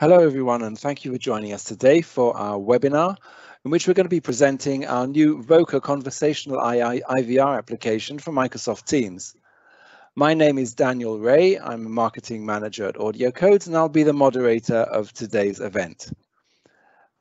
Hello everyone, and thank you for joining us today for our webinar in which we're going to be presenting our new VOCA conversational IVR application for Microsoft Teams. My name is Daniel Ray. I'm a marketing manager at AudioCodes, and I'll be the moderator of today's event.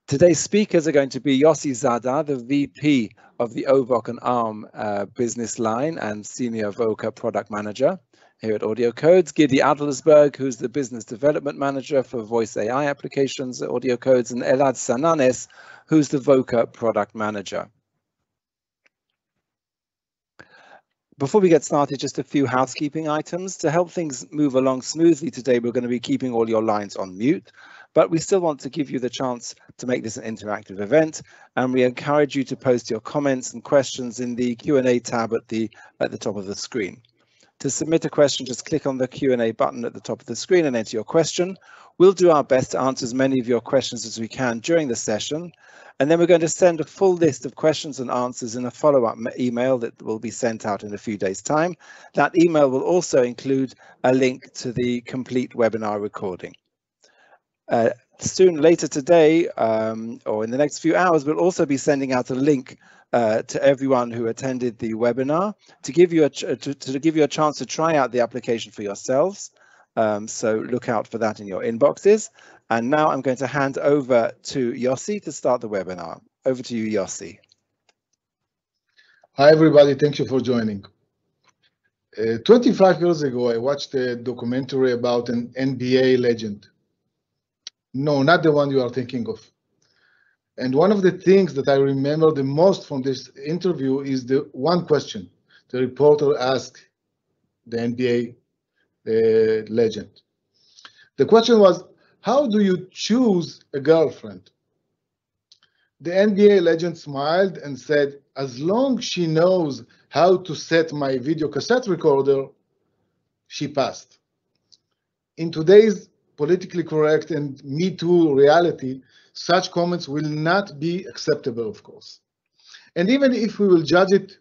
Today's speakers are going to be Yossi Zada, the VP of the OVOC and ARM business line and Senior VOCA Product Manager here at AudioCodes; Gidi Adlersberg, who's the Business Development Manager for Voice AI Applications at AudioCodes; and Elad Sananes, who's the VOCA Product Manager. Before we get started, just a few housekeeping items. To help things move along smoothly today, we're going to be keeping all your lines on mute, but we still want to give you the chance to make this an interactive event, and we encourage you to post your comments and questions in the Q&A tab at the top of the screen. To submit a question, just click on the Q&A button at the top of the screen and enter your question. We'll do our best to answer as many of your questions as we can during the session, and then we're going to send a full list of questions and answers in a follow-up email that will be sent out in a few days' time. That email will also include a link to the complete webinar recording. Later today, or in the next few hours, we'll also be sending out a link to everyone who attended the webinar to give you a chance to try out the application for yourselves. So look out for that in your inboxes. And now I'm going to hand over to Yossi to start the webinar. Over to you, Yossi. Hi everybody, thank you for joining. 25 years ago, I watched a documentary about an NBA legend. No, not the one you are thinking of. And one of the things that I remember the most from this interview is the one question the reporter asked the NBA legend. The question was, how do you choose a girlfriend? The NBA legend smiled and said, as long as she knows how to set my video cassette recorder, she passed. In today's politically correct and Me Too reality, such comments will not be acceptable, of course. And even if we will judge it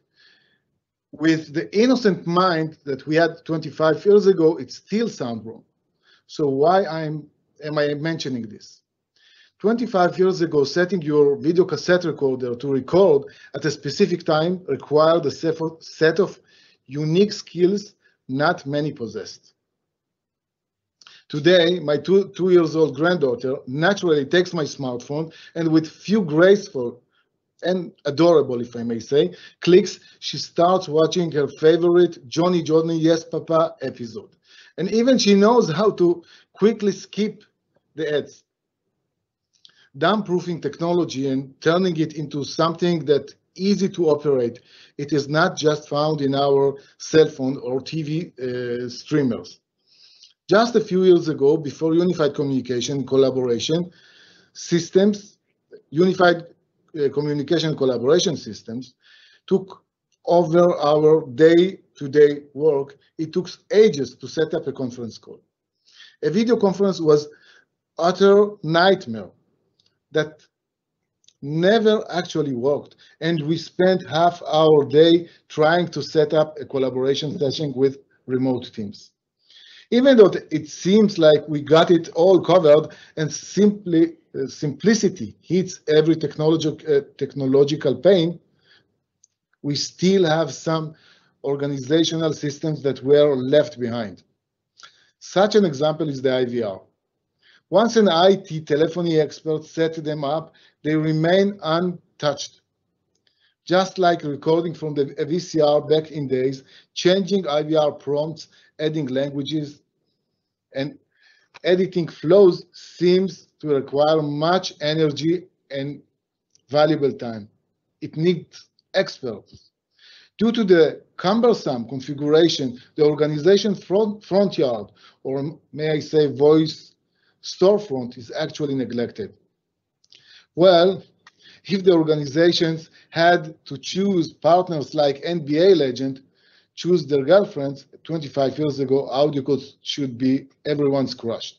with the innocent mind that we had 25 years ago, it still sounds wrong. So why am I mentioning this? 25 years ago, setting your video cassette recorder to record at a specific time required a set of unique skills not many possessed. Today, my two-year-old granddaughter naturally takes my smartphone and with few graceful and adorable, if I may say, clicks, she starts watching her favorite Johnny Johnny Yes Papa episode. And even she knows how to quickly skip the ads. Downproofing technology and turning it into something that's easy to operate, it is not just found in our cell phone or TV streamers. Just a few years ago, before unified communication collaboration systems, took over our day-to-day work, it took ages to set up a conference call. A video conference was utter nightmare that never actually worked, and we spent half our day trying to set up a collaboration session with remote teams. Even though it seems like we got it all covered, and simplicity hits every technological pain, we still have some organizational systems that were left behind. Such an example is the IVR. Once an IT telephony expert set them up, they remain untouched. Just like recording from the VCR back in days, changing IVR prompts, adding languages, and editing flows seems to require much energy and valuable time. It needs experts. Due to the cumbersome configuration, the organization front yard, or may I say voice storefront, is actually neglected. Well, if the organizations had to choose partners like NBA legend, choose their girlfriends 25 years ago, AudioCodes should be everyone's crush.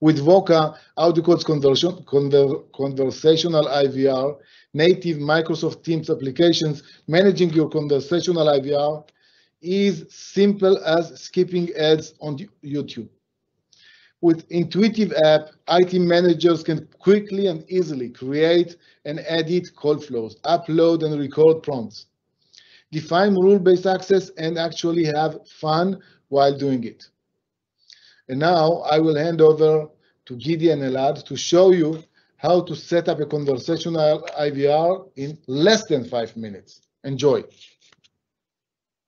With VOCA, AudioCodes conversational IVR, native Microsoft Teams applications, managing your conversational IVR is simple as skipping ads on YouTube. With intuitive app, IT managers can quickly and easily create and edit call flows, upload and record prompts, define rule-based access, and actually have fun while doing it. And now I will hand over to Gidi and Elad to show you how to set up a conversational IVR in less than 5 minutes. Enjoy.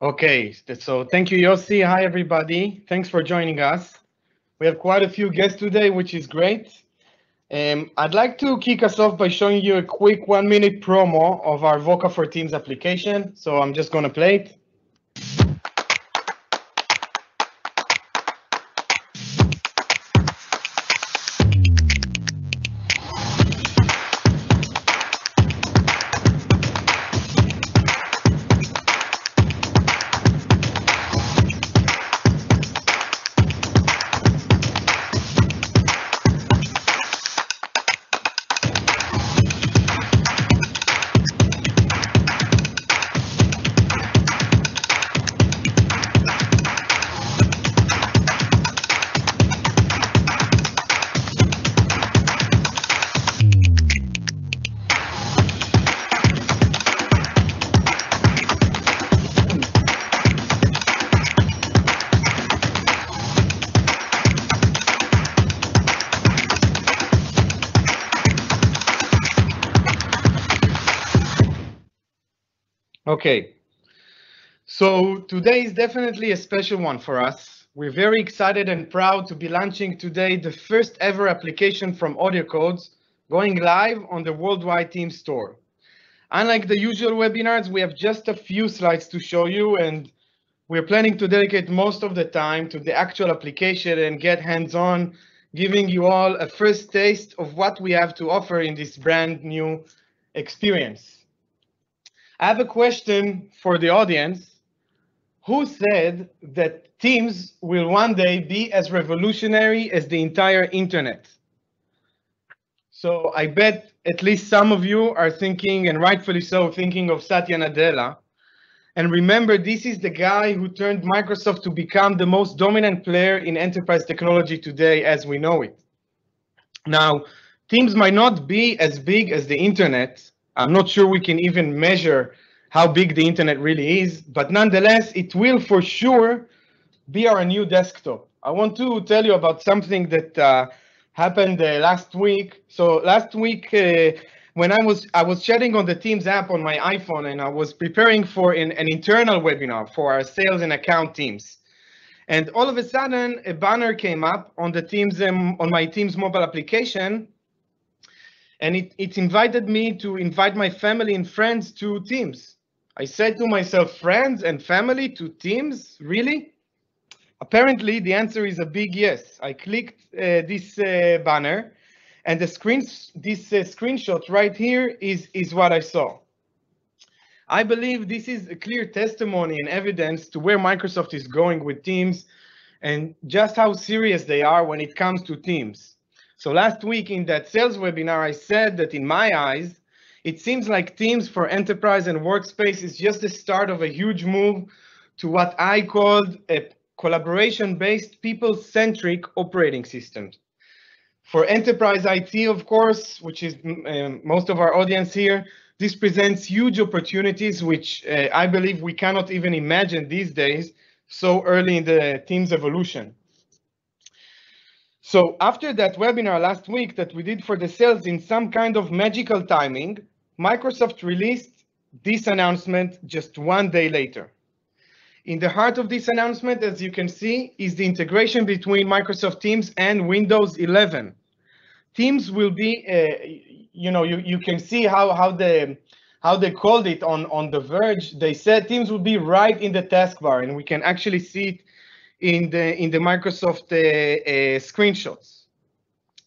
Okay, so thank you, Yossi. Hi, everybody. Thanks for joining us. We have quite a few guests today, which is great. I'd like to kick us off by showing you a quick 1-minute promo of our VOCA for Teams application. So I'm just going to play it. Okay, so today is definitely a special one for us. We're very excited and proud to be launching today the first ever application from AudioCodes going live on the worldwide Teams store. Unlike the usual webinars, we have just a few slides to show you, and we're planning to dedicate most of the time to the actual application and get hands-on, giving you all a first taste of what we have to offer in this brand new experience. I have a question for the audience. Who said that Teams will one day be as revolutionary as the entire internet? So I bet at least some of you are thinking, and rightfully so, thinking of Satya Nadella. And remember, this is the guy who turned Microsoft to become the most dominant player in enterprise technology today as we know it. Now, Teams might not be as big as the internet. I'm not sure we can even measure how big the internet really is, but nonetheless, it will for sure be our new desktop. I want to tell you about something that happened last week. So last week, when I was chatting on the Teams app on my iPhone, and I was preparing for an internal webinar for our sales and account teams. And all of a sudden, a banner came up on the Teams, on my Teams mobile application. And it invited me to invite my family and friends to Teams. I said to myself, friends and family to Teams? Really? Apparently, the answer is a big yes. I clicked this banner, and the screenshot right here is what I saw. I believe this is a clear testimony and evidence to where Microsoft is going with Teams and just how serious they are when it comes to Teams. So last week in that sales webinar, I said that in my eyes, it seems like Teams for enterprise and workspace is just the start of a huge move to what I called a collaboration-based, people-centric operating system. For enterprise IT, of course, which is most of our audience here, this presents huge opportunities, which I believe we cannot even imagine these days, so early in the Teams evolution. So after that webinar last week that we did for the sales, in some kind of magical timing, Microsoft released this announcement just one day later. In the heart of this announcement, as you can see, is the integration between Microsoft Teams and Windows 11. Teams will be, you know, you can see how they called it on The Verge. They said Teams will be right in the taskbar, and we can actually see it in the Microsoft screenshots.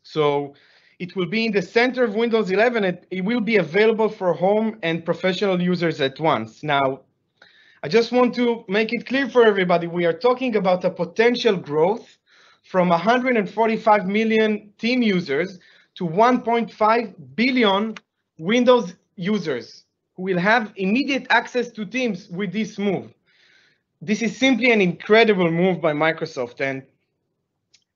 So it will be in the center of Windows 11. It will be available for home and professional users at once. Now, I just want to make it clear for everybody, we are talking about a potential growth from 145 million team users to 1.5 billion Windows users who will have immediate access to Teams with this move. This is simply an incredible move by Microsoft, and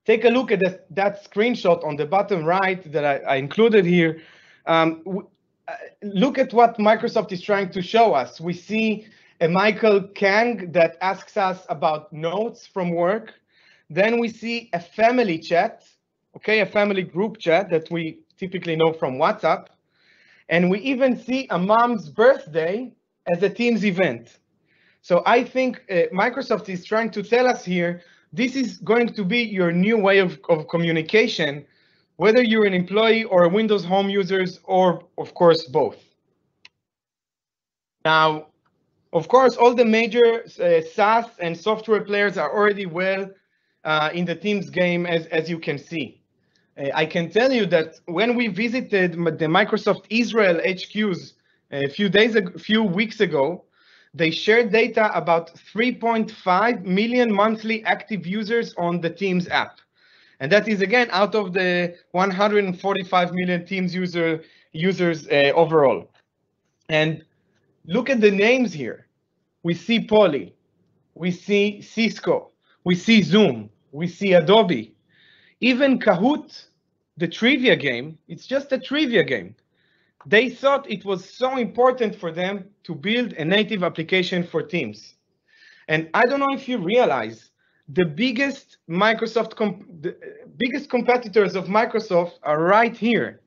Take a look at that screenshot on the bottom right that I included here. Look at what Microsoft is trying to show us. We see a Michael Kang that asks us about notes from work. Then we see a family chat, okay, a family group chat that we typically know from WhatsApp. And we even see a mom's birthday as a Teams event. So I think Microsoft is trying to tell us here, this is going to be your new way of communication, whether you're an employee or a Windows Home users, or of course, both. Now, of course, all the major SaaS and software players are already well in the Teams game, as you can see. I can tell you that when we visited the Microsoft Israel HQs a few weeks ago, they shared data about 3.5 million monthly active users on the Teams app. And that is, again, out of the 145 million Teams users overall. And look at the names here. We see Poly, we see Cisco, we see Zoom, we see Adobe, even Kahoot, the trivia game. It's just a trivia game. They thought it was so important for them to build a native application for Teams. And I don't know if you realize, the biggest competitors of Microsoft are right here.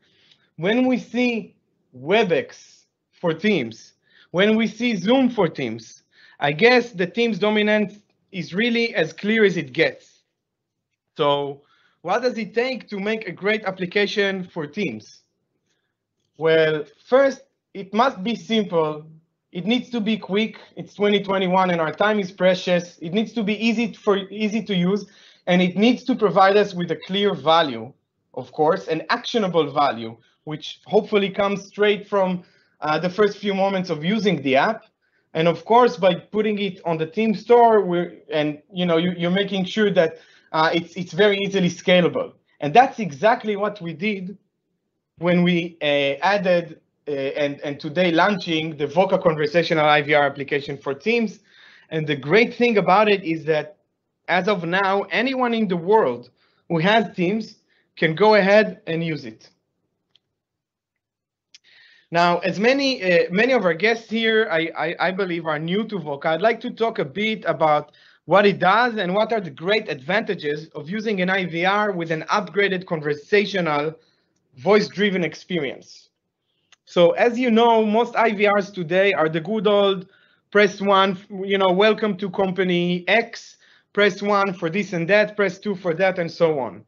When we see WebEx for Teams, when we see Zoom for Teams, I guess the Teams dominance is really as clear as it gets. So what does it take to make a great application for Teams? Well, first, it must be simple. It needs to be quick. It's 2021 and our time is precious. It needs to be easy to use, and it needs to provide us with a clear value, of course, an actionable value, which hopefully comes straight from the first few moments of using the app. And of course, by putting it on the Team Store, you're making sure that it's very easily scalable. And that's exactly what we did when we added and today launching the VOCA conversational IVR application for Teams. And the great thing about it is that as of now, anyone in the world who has Teams can go ahead and use it. Now, as many of our guests here, I believe, are new to VOCA, I'd like to talk a bit about what it does and what are the great advantages of using an IVR with an upgraded conversational voice-driven experience. So as you know, most IVRs today are the good old press one, welcome to company X, press one for this and that, press two for that, and so on.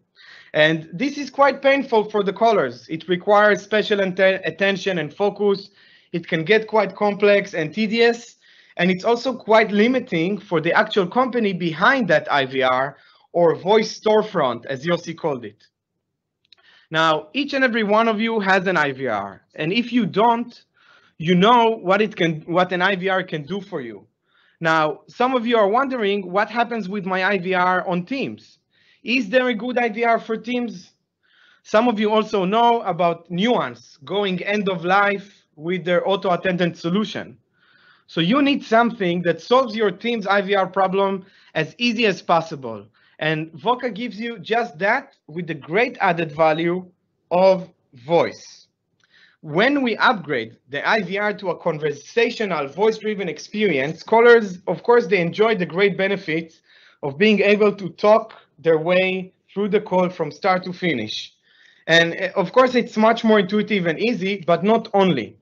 And this is quite painful for the callers. It requires special attention and focus. It can get quite complex and tedious, and it's also quite limiting for the actual company behind that IVR, or voice storefront, as Yossi called it. Now, each and every one of you has an IVR, and if you don't, you know what an IVR can do for you. Now, some of you are wondering, what happens with my IVR on Teams? Is there a good IVR for Teams? Some of you also know about Nuance going end of life with their auto-attendant solution. So you need something that solves your Teams IVR problem as easy as possible. And VOCA gives you just that with the great added value of voice. When we upgrade the IVR to a conversational voice-driven experience, callers, of course, they enjoy the great benefits of being able to talk their way through the call from start to finish. And of course, it's much more intuitive and easy, but not only.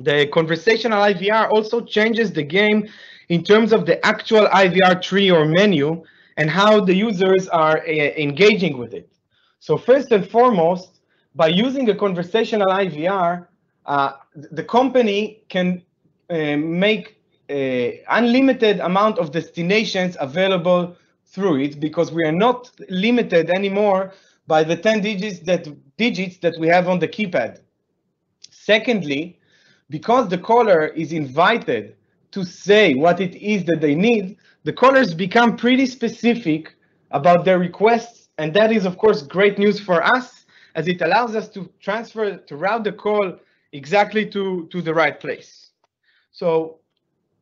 The conversational IVR also changes the game in terms of the actual IVR tree or menu and how the users are engaging with it. So first and foremost, by using a conversational IVR, the company can make an unlimited amount of destinations available through it, because we are not limited anymore by the 10 digits that we have on the keypad. Secondly, because the caller is invited to say what it is that they need, the callers become pretty specific about their requests, and that is, of course, great news for us, as it allows us to route the call exactly to the right place. So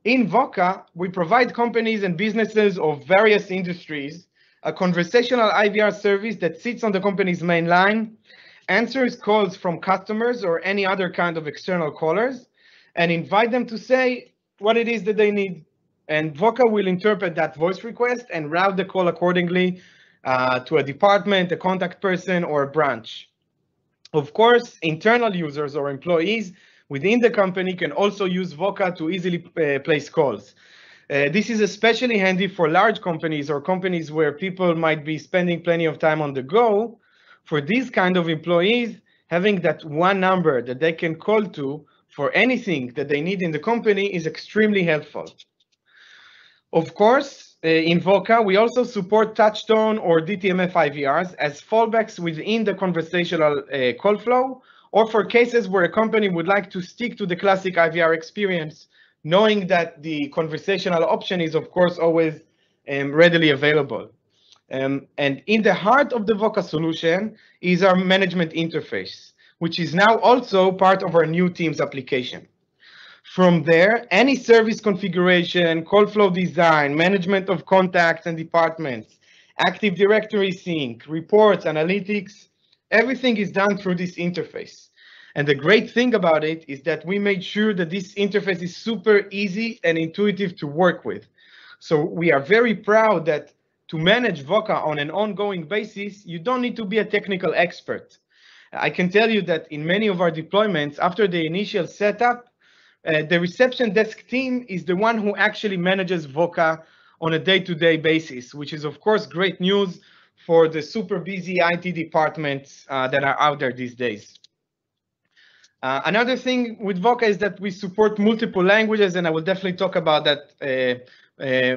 in VOCA, we provide companies and businesses of various industries a conversational IVR service that sits on the company's main line, answers calls from customers or any other kind of external callers, and invite them to say what it is that they need. And VOCA will interpret that voice request and route the call accordingly to a department, a contact person, or a branch. Of course, internal users or employees within the company can also use VOCA to easily place calls. This is especially handy for large companies or companies where people might be spending plenty of time on the go. For these kind of employees, having that one number that they can call to for anything that they need in the company is extremely helpful. Of course, in VOCA, we also support touchtone or DTMF IVRs as fallbacks within the conversational call flow, or for cases where a company would like to stick to the classic IVR experience, knowing that the conversational option is, of course, always readily available. And in the heart of the VOCA solution is our management interface, which is now also part of our new Teams application. From there, any service configuration, call flow design, management of contacts and departments, Active Directory sync, reports, analytics, everything is done through this interface. And the great thing about it is that we made sure that this interface is super easy and intuitive to work with. So we are very proud that to manage VOCA on an ongoing basis, you don't need to be a technical expert. I can tell you that in many of our deployments, after the initial setup, the reception desk team is the one who actually manages VOCA on a day-to-day basis, which is, of course, great news for the super busy IT departments that are out there these days. Another thing with VOCA is that we support multiple languages, and I will definitely talk about that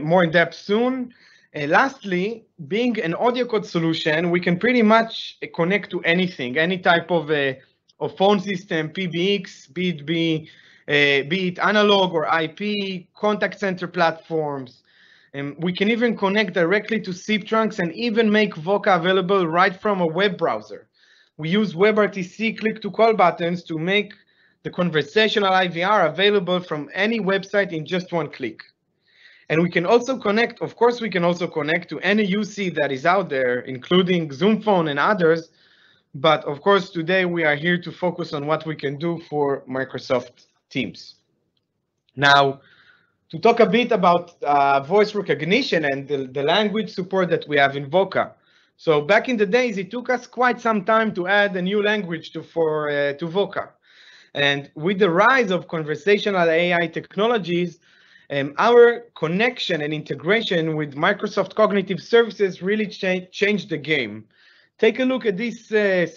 more in depth soon. Lastly, being an AudioCodes solution, we can pretty much connect to anything, any type of phone system, PBX, be it analog or IP, contact center platforms. We can even connect directly to SIP trunks and even make VOCA available right from a web browser. We use WebRTC click-to-call buttons to make the conversational IVR available from any website in just one click. And we can also connect, of course, we can also connect to any UC that is out there, including Zoom Phone and others. But of course, today we are here to focus on what we can do for Microsoft Teams. Now, to talk a bit about voice recognition and the language support that we have in VOCA. So back in the days, it took us quite some time to add a new language to VOCA. And with the rise of conversational AI technologies, our connection and integration with Microsoft Cognitive Services really changed the game. Take a look at this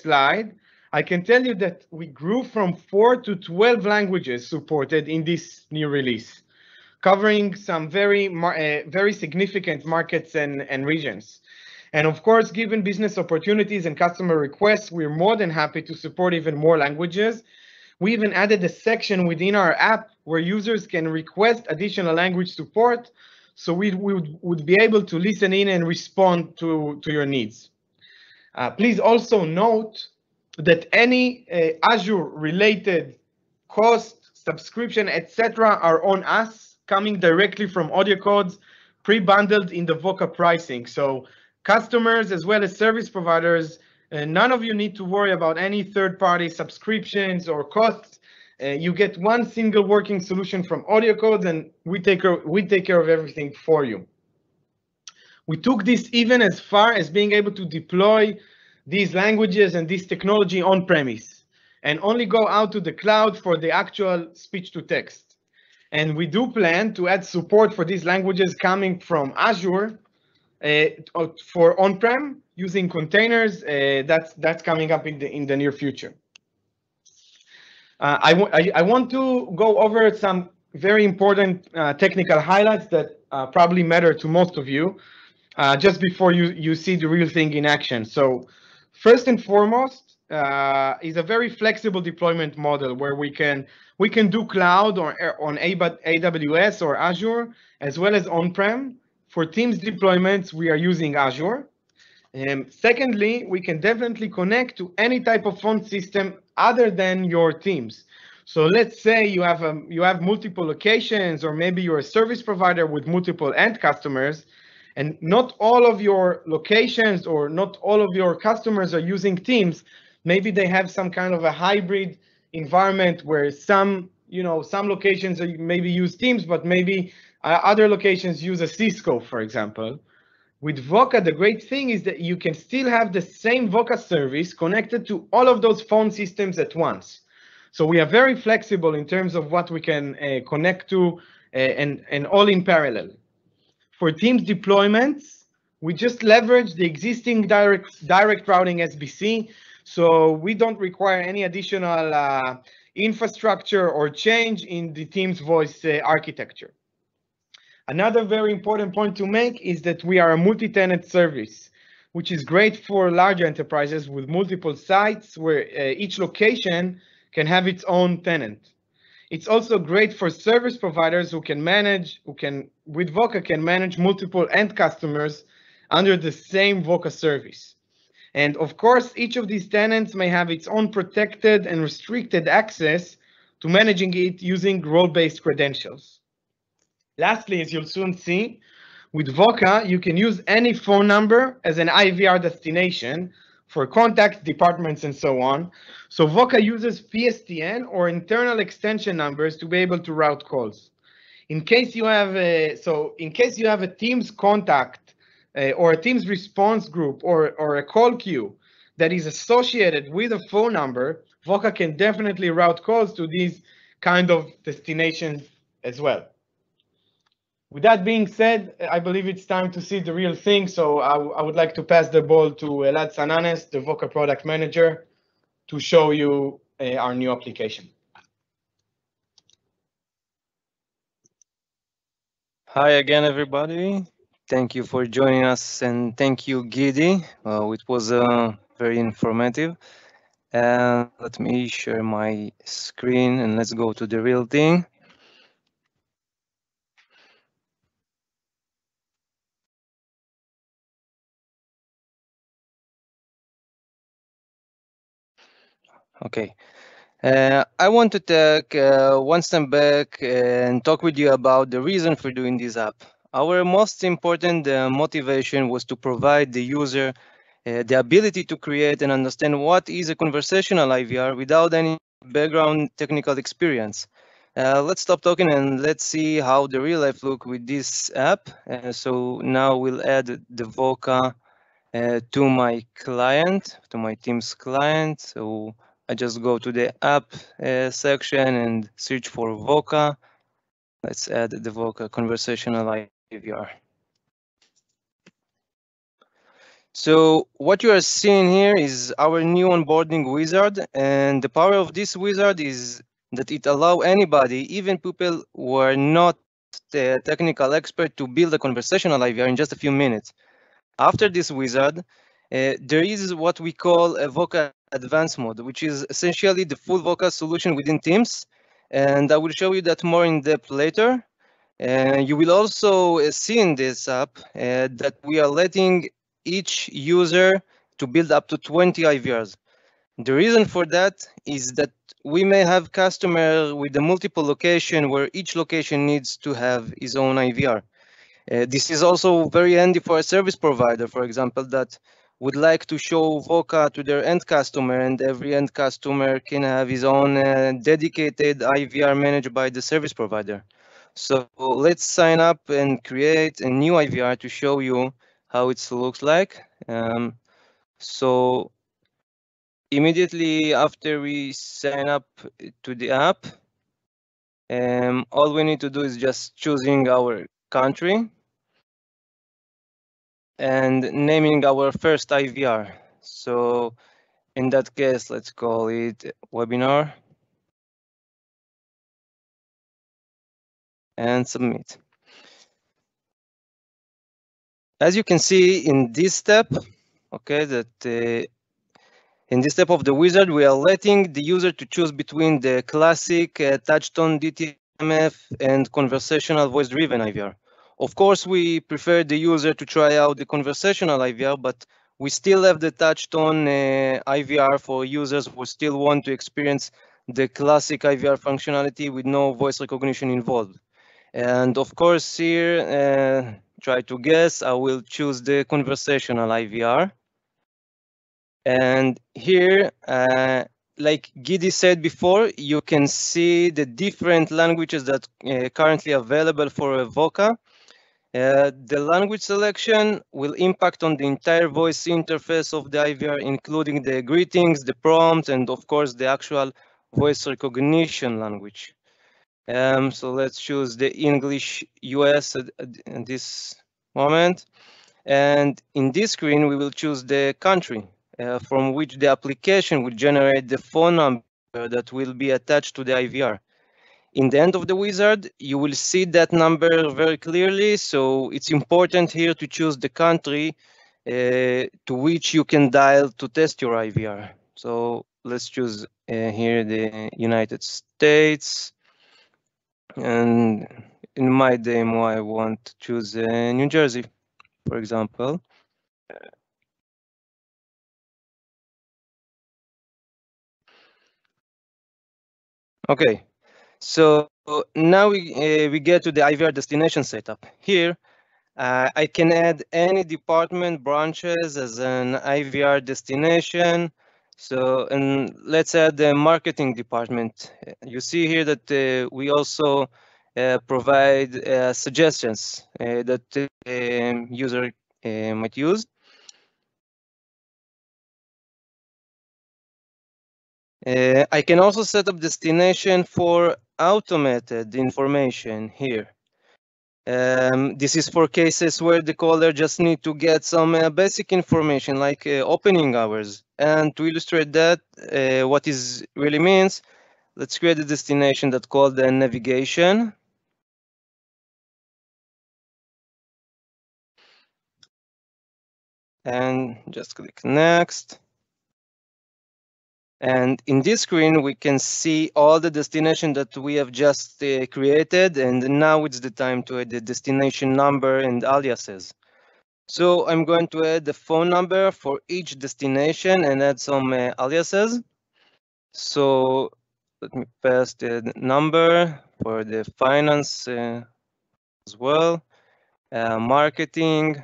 slide. I can tell you that we grew from 4 to 12 languages supported in this new release, covering some very significant markets and regions. And of course, given business opportunities and customer requests, we're more than happy to support even more languages. We even added a section within our app where users can request additional language support, so we would be able to listen in and respond to your needs. Please also note that any Azure-related cost, subscription, etc. are on us, coming directly from AudioCodes, pre-bundled in the VOCA pricing. So customers as well as service providers, none of you need to worry about any third-party subscriptions or costs. You get one single working solution from AudioCodes, and we take care of everything for you. We took this even as far as being able to deploy these languages and this technology on-premise, and only go out to the cloud for the actual speech-to-text. And we do plan to add support for these languages coming from Azure for on-prem using containers. That's coming up in the near future. I want to go over some very important technical highlights that probably matter to most of you just before you see the real thing in action. So, first and foremost, is a very flexible deployment model where we can do cloud or on AWS or Azure, as well as on-prem. For Teams deployments, we are using Azure. Secondly, we can definitely connect to any type of phone system other than your Teams. So let's say you have multiple locations, or maybe you're a service provider with multiple end customers, And not all of your locations or not all of your customers are using Teams. Maybe they have some kind of a hybrid environment where some, you know, some locations maybe use Teams, but maybe other locations use a Cisco, for example. With VOCA, the great thing is that you can still have the same VOCA service connected to all of those phone systems at once. So we are very flexible in terms of what we can connect to and all in parallel. For Teams deployments, we just leverage the existing direct routing SBC. So we don't require any additional infrastructure or change in the Teams voice architecture. Another very important point to make is that we are a multi-tenant service, which is great for larger enterprises with multiple sites where each location can have its own tenant. It's also great for service providers who can manage, with VOCA can manage multiple end customers under the same VOCA service. And of course, each of these tenants may have its own protected and restricted access to managing it using role-based credentials. Lastly, as you'll soon see, with VOCA, you can use any phone number as an IVR destination for contacts, departments, and so on. So VOCA uses PSTN or internal extension numbers to be able to route calls. In case you have a Teams contact or a Teams response group or a call queue that is associated with a phone number, VOCA can definitely route calls to these kind of destinations as well. With that being said, I believe it's time to see the real thing. So I would like to pass the ball to Elad Sananes, the VOCA product manager, to show you our new application. Hi again, everybody. Thank you for joining us, and thank you, Gidi. It was very informative. Let me share my screen and let's go to the real thing. Okay, I want to take one step back and talk with you about the reason for doing this app. Our most important motivation was to provide the user the ability to create and understand what is a conversational IVR without any background technical experience. Let's stop talking and let's see how the real life looks with this app. So now we'll add the VOCA to my client, to my Teams client. So I just go to the app section and search for VOCA. Let's add the VOCA conversational IVR. So what you are seeing here is our new onboarding wizard, and the power of this wizard is that it allows anybody, even people who are not the technical expert, to build a conversational IVR in just a few minutes. After this wizard, there is what we call a VOCA Advanced mode, which is essentially the full VOCA solution within Teams, and I will show you that more in depth later. You will also see in this app that we are letting each user to build up to 20 IVRs. The reason for that is that we may have customers with a multiple location where each location needs to have his own IVR. This is also very handy for a service provider, for example, that would like to show VOCA to their end customer, and every end customer can have his own dedicated IVR managed by the service provider. So let's sign up and create a new IVR to show you how it looks like. So immediately after we sign up to the app, all we need to do is just choosing our country and naming our first IVR. So in that case, let's call it webinar and submit. As you can see in this step, okay, that in this step of the wizard, we are letting the user to choose between the classic touch-tone DTMF and conversational voice-driven IVR. Of course, we prefer the user to try out the conversational IVR, but we still have the touch-tone IVR for users who still want to experience the classic IVR functionality with no voice recognition involved. And of course, here try to guess, I will choose the conversational IVR. And here, like Gidi said before, you can see the different languages that are currently available for a VOCA. The language selection will impact on the entire voice interface of the IVR, including the greetings, the prompts, and of course the actual voice recognition language. So let's choose the English US at this moment. And in this screen, we will choose the country from which the application will generate the phone number that will be attached to the IVR. In the end of the wizard, you will see that number very clearly, so it's important here to choose the country to which you can dial to test your IVR. So let's choose here the United States, and in my demo I want to choose New Jersey, for example. Okay. So now we get to the IVR destination setup. Here, I can add any department branches as an IVR destination. So, and let's add the marketing department. You see here that we also provide suggestions that the user might use. I can also set up destination for automated information here. This is for cases where the caller just need to get some basic information like opening hours. And to illustrate that, what is really means, let's create a destination that called the navigation. And just click next. And in this screen, we can see all the destination that we have just created, and now it's the time to add the destination number and aliases. So I'm going to add the phone number for each destination and add some aliases. So let me paste the number for the finance as well, marketing,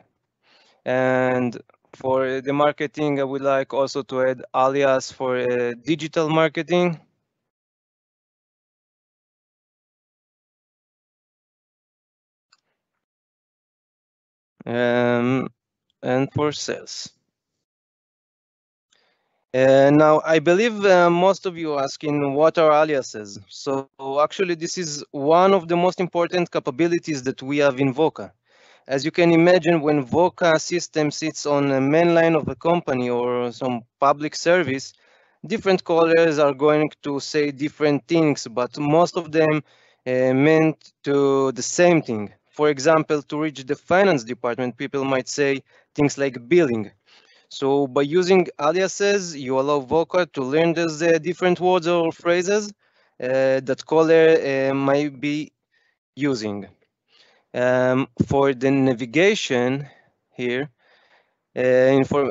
and for the marketing, I would like also to add alias for digital marketing. And for sales. Now, I believe most of you are asking what are aliases. So actually, this is one of the most important capabilities that we have in VOCA. As you can imagine, when VOCA system sits on a main line of a company or some public service, different callers are going to say different things, but most of them meant to the same thing. For example, to reach the finance department, people might say things like billing. So by using aliases, you allow VOCA to learn these different words or phrases that caller might be using. For the navigation here, for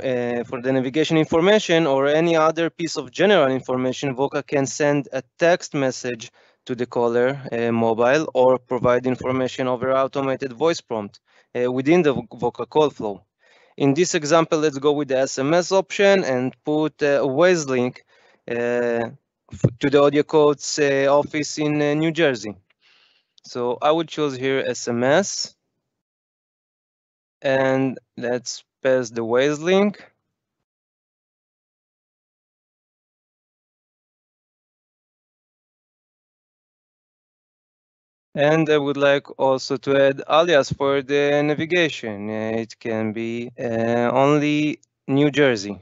the navigation information or any other piece of general information, VOCA can send a text message to the caller mobile or provide information over automated voice prompt within the VOCA call flow. In this example, let's go with the SMS option and put a Waze link to the AudioCodes office in New Jersey. So I would choose here SMS, and let's paste the Waze link. And I would like also to add alias for the navigation. It can be only New Jersey.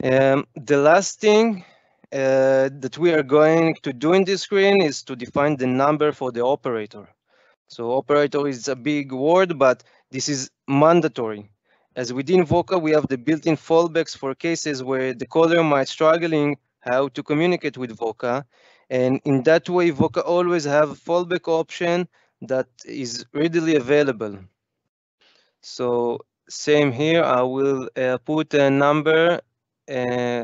The last thing that we are going to do in this screen is to define the number for the operator. So operator is a big word, but this is mandatory. As within VOCA, we have the built-in fallbacks for cases where the caller might struggling how to communicate with VOCA. And in that way, VOCA always have a fallback option that is readily available. So same here, I will put a number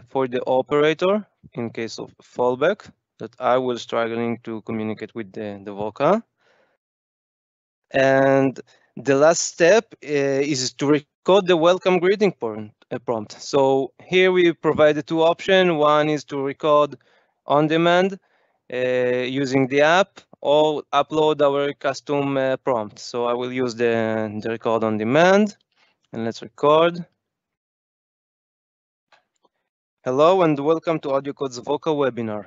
for the operator in case of fallback, that I was struggling to communicate with the VOCA. And the last step is to record the welcome greeting prompt. So here we provided two options. One is to record on demand using the app, or upload our custom prompt. So I will use the record on demand, and let's record. Hello and welcome to AudioCodes VOCA webinar.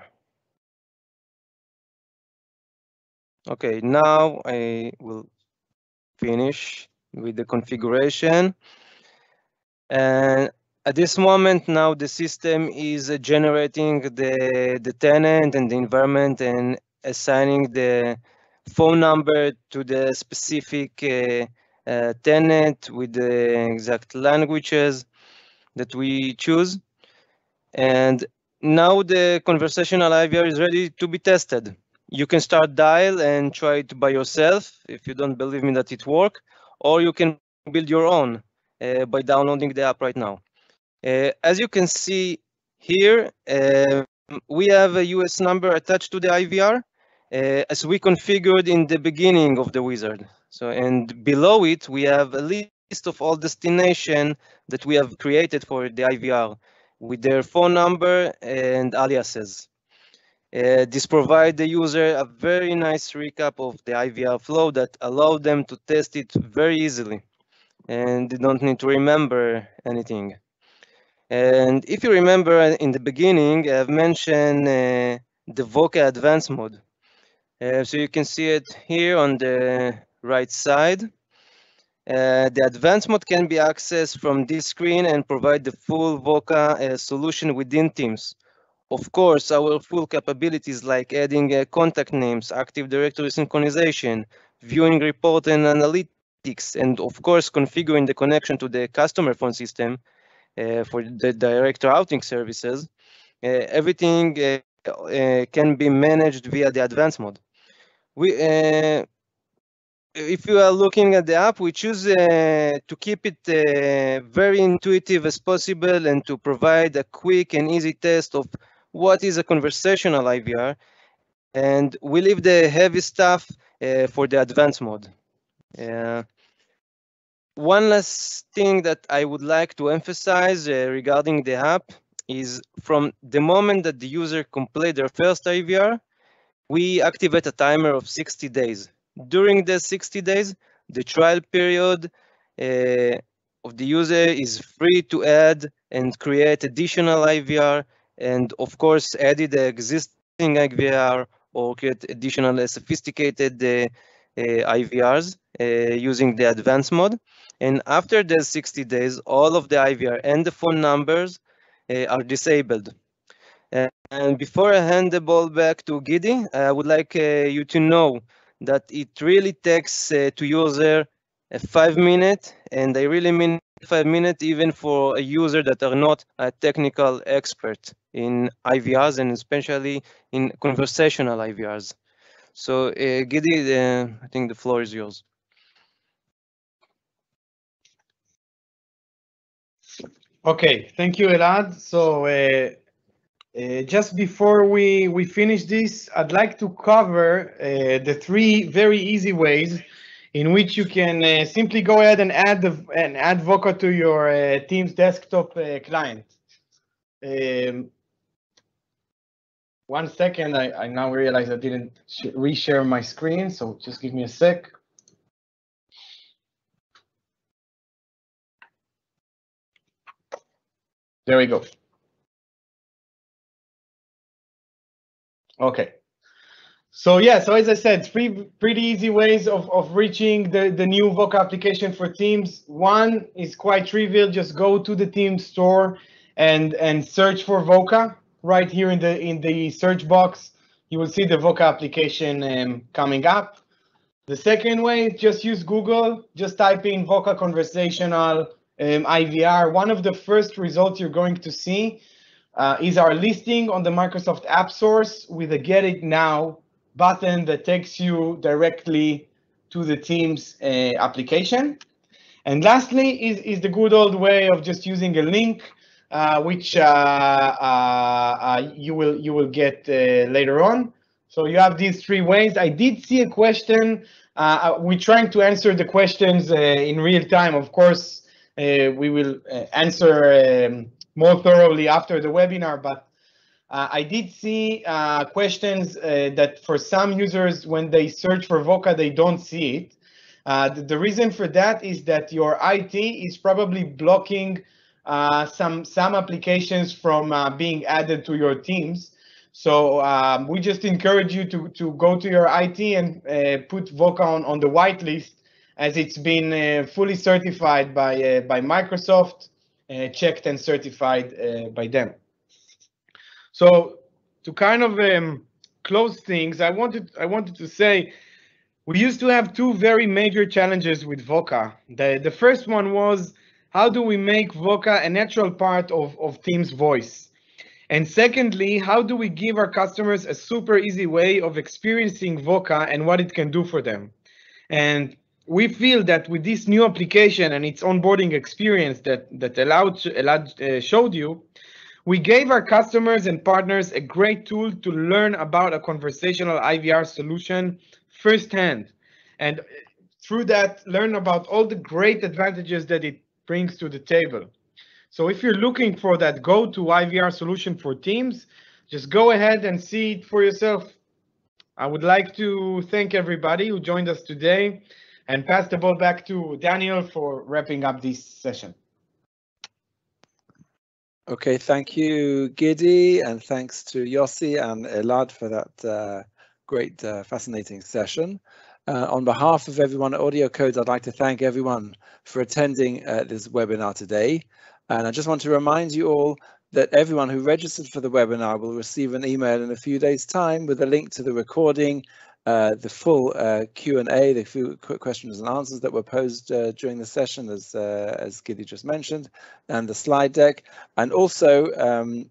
Okay, now I will finish with the configuration. And at this moment now the system is generating the tenant and the environment and assigning the phone number to the specific tenant with the exact languages that we choose. And now the conversational IVR is ready to be tested. You can start dial and try it by yourself if you don't believe me that it works, or you can build your own by downloading the app right now. As you can see here, we have a US number attached to the IVR as we configured in the beginning of the wizard. So, and below it, we have a list of all destinations that we have created for the IVR with their phone number and aliases. This provides the user a very nice recap of the IVR flow that allows them to test it very easily, and they don't need to remember anything. And if you remember in the beginning, I've mentioned the VOCA advanced mode. So you can see it here on the right side. The advanced mode can be accessed from this screen and provide the full VOCA solution within Teams. Of course, our full capabilities like adding contact names, Active Directory synchronization, viewing report and analytics, and of course, configuring the connection to the customer phone system for the direct routing services, everything can be managed via the advanced mode. If you are looking at the app, we choose to keep it very intuitive as possible and to provide a quick and easy test of what is a conversational IVR. And we leave the heavy stuff for the advanced mode. One last thing that I would like to emphasize regarding the app is from the moment that the user completes their first IVR, we activate a timer of 60 days. During the 60 days, the trial period of the user is free to add and create additional IVR, and of course, add the existing IVR or create additional sophisticated IVRs using the advanced mode. And after the 60 days, all of the IVR and the phone numbers are disabled. And before I hand the ball back to Gidi, I would like you to know that it really takes to user a 5 minutes, and I really mean 5 minutes, even for a user that are not a technical expert in IVRs and especially in conversational IVRs. So Gidi, I think the floor is yours. Okay, thank you, Elad. So just before we finish this, I'd like to cover the three very easy ways in which you can simply go ahead and add VOCA to your Teams desktop client. One second, I now realize I didn't reshare my screen, so just give me a sec. There we go. Okay, so yeah, so as I said, three pretty easy ways of reaching the new VOCA application for Teams. One is quite trivial, just go to the Teams store and search for VOCA. Right here in the search box, you will see the VOCA application coming up. The second way, just use Google, just type in VOCA conversational IVR. One of the first results you're going to see is our listing on the Microsoft App Source with a Get It Now button that takes you directly to the Teams application. And lastly is the good old way of just using a link which you will get later on. So you have these three ways. I did see a question. We're trying to answer the questions in real time. Of course, we will answer more thoroughly after the webinar, but I did see questions that for some users, when they search for VOCA, they don't see it. The reason for that is that your IT is probably blocking some applications from being added to your teams. So we just encourage you to go to your IT and put VOCA on the whitelist, as it's been fully certified by Microsoft, checked and certified by them. So to kind of close things, I wanted to say we used to have two very major challenges with VOCA. The first one was, how do we make VOCA a natural part of Teams voice? And secondly, how do we give our customers a super easy way of experiencing VOCA and what it can do for them? And we feel that with this new application and its onboarding experience that Elad showed you, we gave our customers and partners a great tool to learn about a conversational IVR solution firsthand, and through that, learn about all the great advantages that it brings to the table. So if you're looking for that go-to IVR solution for Teams, just go ahead and see it for yourself. I would like to thank everybody who joined us today and pass the ball back to Daniel for wrapping up this session. Okay, thank you, Gidi, and thanks to Yossi and Elad for that great, fascinating session. On behalf of everyone at AudioCodes, I'd like to thank everyone for attending this webinar today. And I just want to remind you all that everyone who registered for the webinar will receive an email in a few days' time with a link to the recording, the full Q&A, the few questions and answers that were posed during the session, as Gidi just mentioned, and the slide deck. And also,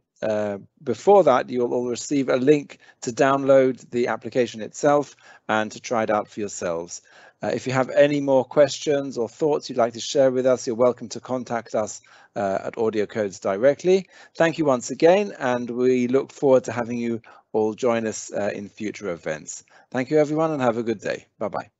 before that, you'll all receive a link to download the application itself and to try it out for yourselves. If you have any more questions or thoughts you'd like to share with us, you're welcome to contact us at AudioCodes directly. Thank you once again, and we look forward to having you all join us in future events. Thank you, everyone, and have a good day. Bye-bye.